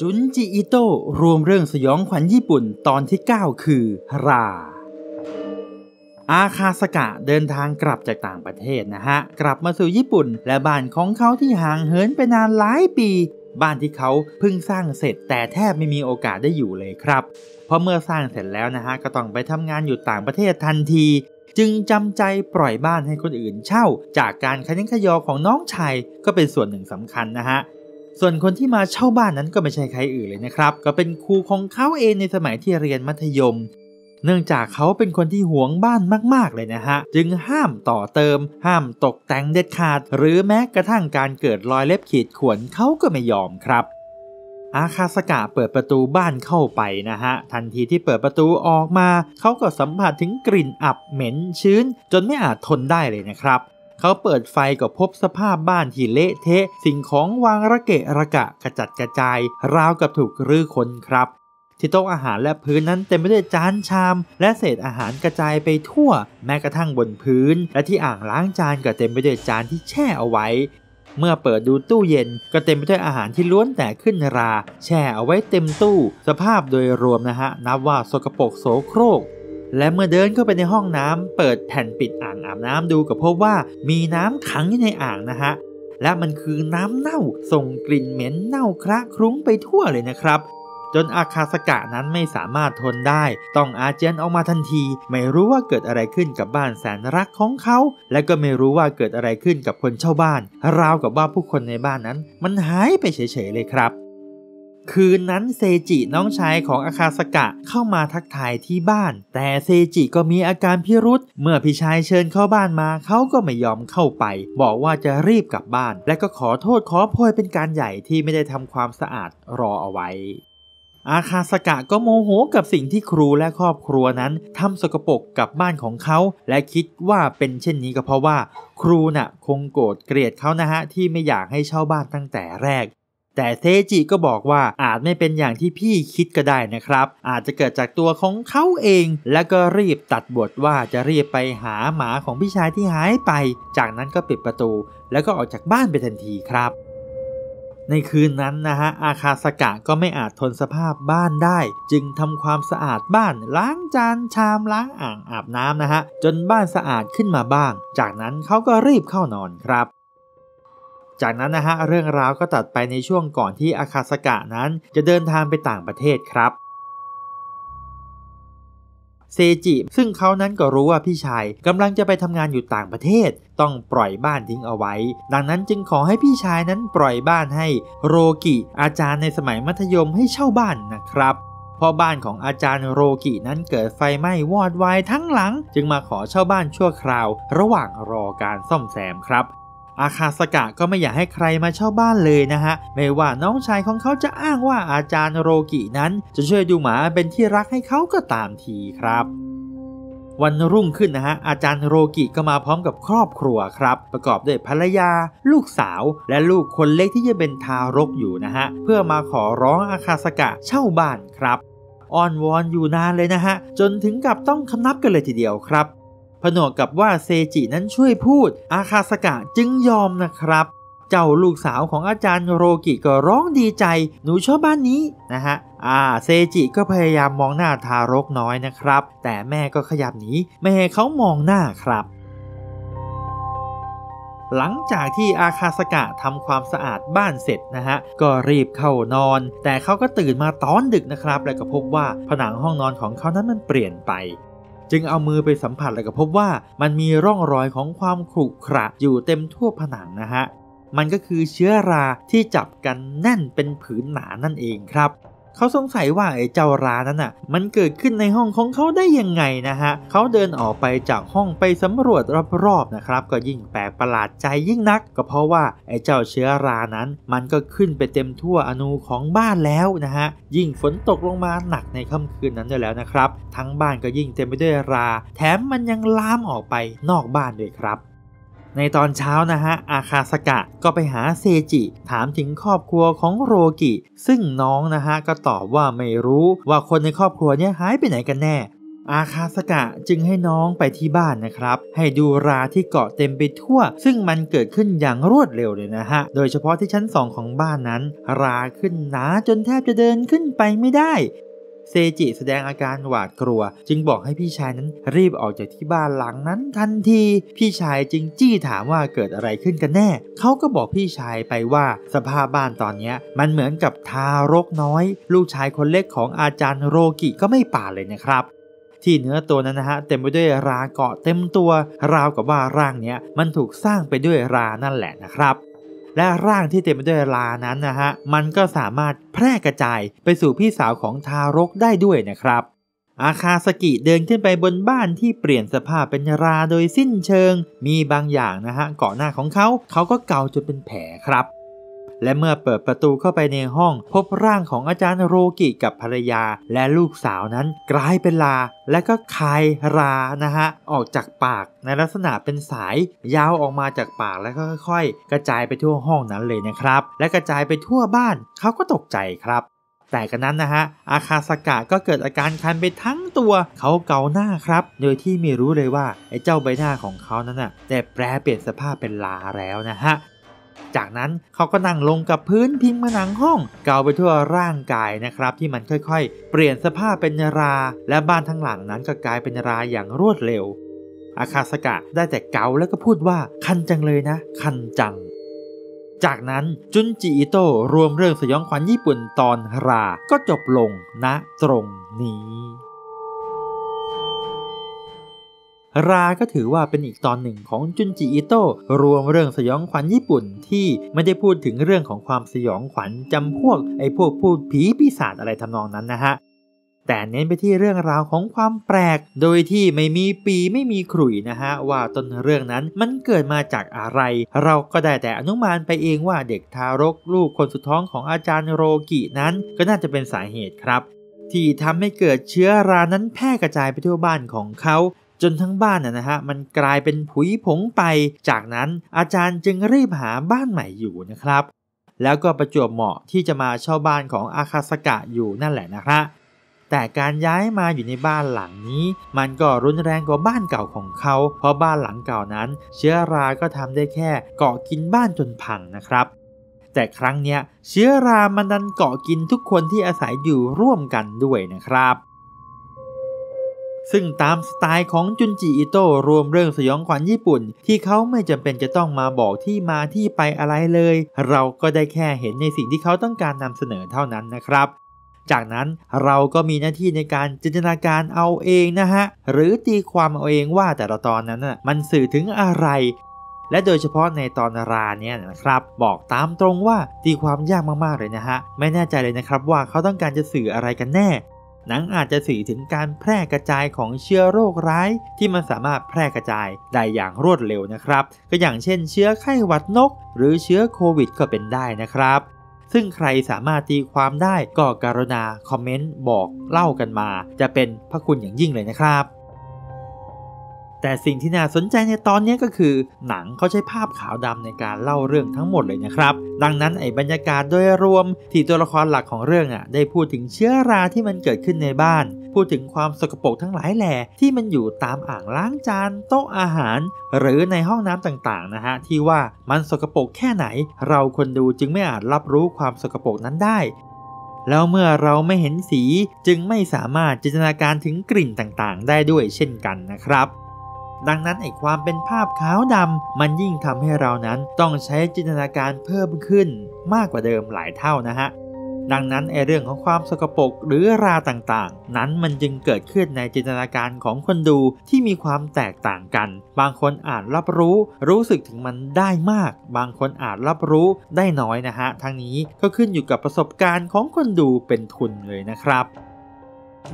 จุนจิอิโต้รวมเรื่องสยองขวัญญี่ปุ่นตอนที่ 9คือราอาคาสกะเดินทางกลับจากต่างประเทศนะฮะกลับมาสู่ญี่ปุ่นและบ้านของเขาที่ห่างเหินไปนานหลายปีบ้านที่เขาเพิ่งสร้างเสร็จแต่แทบไม่มีโอกาสได้อยู่เลยครับเพราะเมื่อสร้างเสร็จแล้วนะฮะก็ต้องไปทำงานอยู่ต่างประเทศทันทีจึงจำใจปล่อยบ้านให้คนอื่นเช่าจากการขยันขยอของน้องชายก็เป็นส่วนหนึ่งสำคัญนะฮะส่วนคนที่มาเช่าบ้านนั้นก็ไม่ใช่ใครอื่นเลยนะครับก็เป็นครูของเขาเองในสมัยที่เรียนมัธยมเนื่องจากเขาเป็นคนที่หวงบ้านมากๆเลยนะฮะจึงห้ามต่อเติมห้ามตกแต่งเด็ดขาดหรือแม้กระทั่งการเกิดรอยเล็บขีดข่วนเขาก็ไม่ยอมครับอาคาสกะเปิดประตูบ้านเข้าไปนะฮะทันทีที่เปิดประตูออกมาเขาก็สัมผัสถึงกลิ่นอับเหม็นชื้นจนไม่อาจทนได้เลยนะครับเขาเปิดไฟก็พบสภาพบ้านที่เละเทะสิ่งของวางระเกะระกะกระจัดกระจายราวกับถูกรื้อค้นครับที่โต๊ะอาหารและพื้นนั้นเต็มไปด้วยจานชามและเศษอาหารกระจายไปทั่วแม้กระทั่งบนพื้นและที่อ่างล้างจานก็เต็มไปด้วยจานที่แช่เอาไว้เมื่อเปิดดูตู้เย็นก็เต็มไปด้วยอาหารที่ล้วนแต่ขึ้นราแช่เอาไว้เต็มตู้สภาพโดยรวมนะฮะนับว่าสกปรกโสโครกและเมื่อเดินเข้าไปในห้องน้ำเปิดแผ่นปิดอ่างอาบน้ำดูก็พบว่ามีน้ำขังอยู่ในอ่างนะฮะและมันคือน้ำเน่าส่งกลิ่นเหม็นเน่าคละคลุ้งไปทั่วเลยนะครับจนอาคาสกะนั้นไม่สามารถทนได้ต้องอาเจียนออกมาทันทีไม่รู้ว่าเกิดอะไรขึ้นกับบ้านแสนรักของเขาและก็ไม่รู้ว่าเกิดอะไรขึ้นกับคนเช่าบ้านราวกับว่าผู้คนในบ้านนั้นมันหายไปเฉยๆเลยครับคืนนั้นเซจิน้องชายของอาคาสกะเข้ามาทักทายที่บ้านแต่เซจิก็มีอาการพิรุษเมื่อพี่ชายเชิญเข้าบ้านมาเขาก็ไม่ยอมเข้าไปบอกว่าจะรีบกลับบ้านและก็ขอโทษขอโพยเป็นการใหญ่ที่ไม่ได้ทำความสะอาดรอเอาไว้อาคาสกะก็โมโหกับสิ่งที่ครูและครอบครัวนั้นทำสกปรกกับบ้านของเขาและคิดว่าเป็นเช่นนี้ก็เพราะว่าครูน่ะคงโกรธเกลียดเขานะฮะที่ไม่อยากให้เช่าบ้านตั้งแต่แรกแต่เซจิก็บอกว่าอาจไม่เป็นอย่างที่พี่คิดก็ได้นะครับอาจจะเกิดจากตัวของเขาเองและก็รีบตัดบทว่าจะรีบไปหาหมาของพี่ชายที่หายไปจากนั้นก็ปิดประตูแล้วก็ออกจากบ้านไปทันทีครับในคืนนั้นนะฮะอาคาสกะก็ไม่อาจทนสภาพบ้านได้จึงทำความสะอาดบ้านล้างจานชามล้างอ่างอาบน้ำนะฮะจนบ้านสะอาดขึ้นมาบ้างจากนั้นเขาก็รีบเข้านอนครับจากนั้นนะฮะเรื่องราวก็ตัดไปในช่วงก่อนที่อาคาสกะนั้นจะเดินทางไปต่างประเทศครับเซจิซึ่งเขานั้นก็รู้ว่าพี่ชายกำลังจะไปทำงานอยู่ต่างประเทศต้องปล่อยบ้านทิ้งเอาไว้ดังนั้นจึงขอให้พี่ชายนั้นปล่อยบ้านให้โรกิอาจารย์ในสมัยมัธยมให้เช่าบ้านนะครับเพราะบ้านของอาจารย์โรกินั้นเกิดไฟไหม้วอดวายทั้งหลังจึงมาขอเช่าบ้านชั่วคราวระหว่างรอการซ่อมแซมครับอาคาสกะก็ไม่อยากให้ใครมาเช่าบ้านเลยนะฮะไม่ว่าน้องชายของเขาจะอ้างว่าอาจารย์โรกินั้นจะช่วยดูหมาเป็นที่รักให้เขาก็ตามทีครับวันรุ่งขึ้นนะฮะอาจารย์โรกิก็มาพร้อมกับครอบครัวครับประกอบด้วยภรรยาลูกสาวและลูกคนเล็กที่ยังเป็นทารกอยู่นะฮะเพื่อมาขอร้องอาคาสกะเช่าบ้านครับอ้อนวอนอยู่นานเลยนะฮะจนถึงกับต้องคำนับกันเลยทีเดียวครับผนวกกับว่าเซจินั้นช่วยพูดอาคาสกะจึงยอมนะครับเจ้าลูกสาวของอาจารย์โรกิก็ร้องดีใจหนูชอบบ้านนี้นะฮะเซจิก็พยายามมองหน้าทารกน้อยนะครับแต่แม่ก็ขยับหนีไม่ให้เขามองหน้าครับหลังจากที่อาคาสกะทำความสะอาดบ้านเสร็จนะฮะก็รีบเข้านอนแต่เขาก็ตื่นมาตอนดึกนะครับและก็พบว่าผนังห้องนอนของเขานั้นมันเปลี่ยนไปจึงเอามือไปสัมผัสแล้วก็พบว่ามันมีร่องรอยของความขรุขระอยู่เต็มทั่วผนังนะฮะมันก็คือเชื้อราที่จับกันแน่นเป็นผืนหนานั่นเองครับเขาสงสัยว่าไอ้เจ้ารานั้นน่ะมันเกิดขึ้นในห้องของเขาได้ยังไงนะฮะเขาเดินออกไปจากห้องไปสำรวจรอบๆนะครับก็ยิ่งแปลกประหลาดใจยิ่งนักก็เพราะว่าไอ้เจ้าเชื้อรานั้นมันก็ขึ้นไปเต็มทั่วอนูของบ้านแล้วนะฮะยิ่งฝนตกลงมาหนักในค่ำคืนนั้นด้วยแล้วนะครับทั้งบ้านก็ยิ่งเต็มไปด้วยราแถมมันยังลามออกไปนอกบ้านด้วยครับในตอนเช้านะฮะอาคาสกะก็ไปหาเซจิถามถึงครอบครัวของโรกิซึ่งน้องนะฮะก็ตอบว่าไม่รู้ว่าคนในครอบครัวเนี่ยหายไปไหนกันแน่ อาคาสกะจึงให้น้องไปที่บ้านนะครับให้ดูราที่เกาะเต็มไปทั่วซึ่งมันเกิดขึ้นอย่างรวดเร็วเลยนะฮะโดยเฉพาะที่ชั้น2ของบ้านนั้นราขึ้นหนาจนแทบจะเดินขึ้นไปไม่ได้เซจิแสดงอาการหวาดกลัวจึงบอกให้พี่ชายนั้นรีบออกจากที่บ้านหลังนั้นทันทีพี่ชายจึงจี้ถามว่าเกิดอะไรขึ้นกันแน่เขาก็บอกพี่ชายไปว่าสภาพบ้านตอนนี้มันเหมือนกับทารกน้อยลูกชายคนเล็กของอาจารย์โรกิก็ไม่ป่าเลยนะครับที่เนื้อตัวนั้นนะฮะเต็มไปด้วยราเกาะเต็มตัวราวกับว่าร่างเนี้ยมันถูกสร้างไปด้วยรานั่นแหละนะครับและร่างที่เต็มไปด้วยรานั้นนะฮะมันก็สามารถแพร่กระจายไปสู่พี่สาวของทารกได้ด้วยนะครับอาคาสกิเดินขึ้นไปบนบ้านที่เปลี่ยนสภาพเป็นราโดยสิ้นเชิงมีบางอย่างนะฮะเกาะหน้าของเขาก็เกาจนเป็นแผลครับและเมื่อเปิดประตูเข้าไปในห้องพบร่างของอาจารย์โรกิกับภรรยาและลูกสาวนั้นกลายเป็นราและก็คายรานะฮะออกจากปากในลักษณะเป็นสายยาวออกมาจากปากแล้วก็ค่อยๆกระจายไปทั่วห้องนั้นเลยนะครับและกระจายไปทั่วบ้านเขาก็ตกใจครับแต่กระนั้นนะฮะอาคาสกะก็เกิดอาการคันไปทั้งตัวเขาเกาหน้าครับโดยที่ไม่รู้เลยว่าไอ้เจ้าใบหน้าของเขานั้นน่ะแต่แปรเปลี่ยนสภาพเป็นราแล้วนะฮะจากนั้นเขาก็นั่งลงกับพื้นพิงผนังห้องเกาไปทั่วร่างกายนะครับที่มันค่อยๆเปลี่ยนสภาพเป็นราและบ้านทั้งหลังนั้นก็กลายเป็นราอย่างรวดเร็วอาคาสกะได้แต่เกาแล้วก็พูดว่าคันจังเลยนะคันจังจากนั้นจุนจิอิโตะรวมเรื่องสยองขวัญญี่ปุ่นตอนราก็จบลงณตรงนี้ราก็ถือว่าเป็นอีกตอนหนึ่งของจุนจิอิโตะรวมเรื่องสยองขวัญญี่ปุ่นที่ไม่ได้พูดถึงเรื่องของความสยองขวัญจำพวกพูดผีปีศาจอะไรทำนองนั้นนะฮะแต่เน้นไปที่เรื่องราวของความแปลกโดยที่ไม่มีปีไม่มีขลุ่ยนะฮะว่าต้นเรื่องนั้นมันเกิดมาจากอะไรเราก็ได้แต่อนุมานไปเองว่าเด็กทารกลูกคนสุดท้องของอาจารย์โรกินั้นก็น่าจะเป็นสาเหตุครับที่ทำให้เกิดเชื้อรานั้นแพร่กระจายไปทั่วบ้านของเขาจนทั้งบ้านนะฮะมันกลายเป็นผุยผงไปจากนั้นอาจารย์จึงรีบหาบ้านใหม่อยู่นะครับแล้วก็ประจวบเหมาะที่จะมาเช่าบ้านของอาคาสกะอยู่นั่นแหละนะฮะแต่การย้ายมาอยู่ในบ้านหลังนี้มันก็รุนแรงกว่าบ้านเก่าของเขาเพราะบ้านหลังเก่านั้นเชื้อราก็ทำได้แค่เกาะกินบ้านจนพังนะครับแต่ครั้งเนี้ยเชื้อรามันดันเกาะกินทุกคนที่อาศัยอยู่ร่วมกันด้วยนะครับซึ่งตามสไตล์ของจุนจิอิโตะรวมเรื่องสยองขวัญญี่ปุ่นที่เขาไม่จำเป็นจะต้องมาบอกที่มาที่ไปอะไรเลยเราก็ได้แค่เห็นในสิ่งที่เขาต้องการนำเสนอเท่านั้นนะครับจากนั้นเราก็มีหน้าที่ในการจินตนาการเอาเองนะฮะหรือตีความเอาเองว่าแต่ละตอนนั้นมันสื่อถึงอะไรและโดยเฉพาะในตอนราเนี่ยนะครับบอกตามตรงว่าตีความยากมากๆเลยนะฮะไม่แน่ใจเลยนะครับว่าเขาต้องการจะสื่ออะไรกันแน่หนังอาจจะสื่อถึงการแพร่กระจายของเชื้อโรคร้ายที่มันสามารถแพร่กระจายได้อย่างรวดเร็วนะครับก็อย่างเช่นเชื้อไข้หวัดนกหรือเชื้อโควิดก็เป็นได้นะครับซึ่งใครสามารถตีความได้ก็กรุณาคอมเมนต์บอกเล่ากันมาจะเป็นพระคุณอย่างยิ่งเลยนะครับแต่สิ่งที่น่าสนใจในตอนนี้ก็คือหนังเขาใช้ภาพขาวดำในการเล่าเรื่องทั้งหมดเลยนะครับดังนั้นบรรยากาศโดยรวมที่ตัวละครหลักของเรื่องได้พูดถึงเชื้อราที่มันเกิดขึ้นในบ้านพูดถึงความสกปรกทั้งหลายแหล่ที่มันอยู่ตามอ่างล้างจานโต๊ะอาหารหรือในห้องน้ำต่างๆนะฮะที่ว่ามันสกปรกแค่ไหนเราคนดูจึงไม่อาจรับรู้ความสกปรกนั้นได้แล้วเมื่อเราไม่เห็นสีจึงไม่สามารถจินตนาการถึงกลิ่นต่างๆได้ด้วยเช่นกันนะครับดังนั้นความเป็นภาพขาวดำมันยิ่งทำให้เรานั้นต้องใช้จินตนาการเพิ่มขึ้นมากกว่าเดิมหลายเท่านะฮะดังนั้นเรื่องของความสกปรกหรือราต่างๆนั้นมันจึงเกิดขึ้นในจินตนาการของคนดูที่มีความแตกต่างกันบางคนอาจรับรู้สึกถึงมันได้มากบางคนอาจรับรู้ได้น้อยนะฮะทั้งนี้ก็ขึ้นอยู่กับประสบการณ์ของคนดูเป็นทุนเลยนะครับ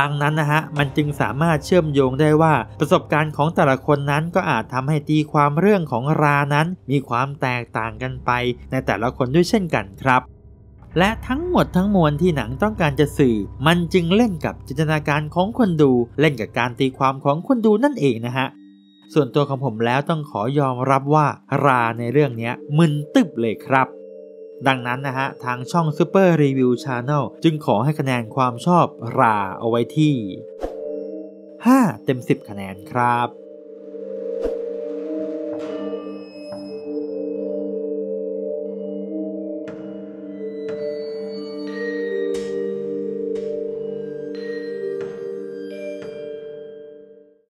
ดังนั้นนะฮะมันจึงสามารถเชื่อมโยงได้ว่าประสบการณ์ของแต่ละคนนั้นก็อาจทำให้ตีความเรื่องของรานั้นมีความแตกต่างกันไปในแต่ละคนด้วยเช่นกันครับและทั้งหมดทั้งมวลที่หนังต้องการจะสื่อมันจึงเล่นกับจินตนาการของคนดูเล่นกับการตีความของคนดูนั่นเองนะฮะส่วนตัวของผมแล้วต้องขอยอมรับว่าราในเรื่องนี้มึนตึ๊บเลยครับดังนั้นนะฮะทางช่อง Super Review Channel จึงขอให้คะแนนความชอบราเอาไว้ที่ 5 เต็ม 10 คะแนนครับ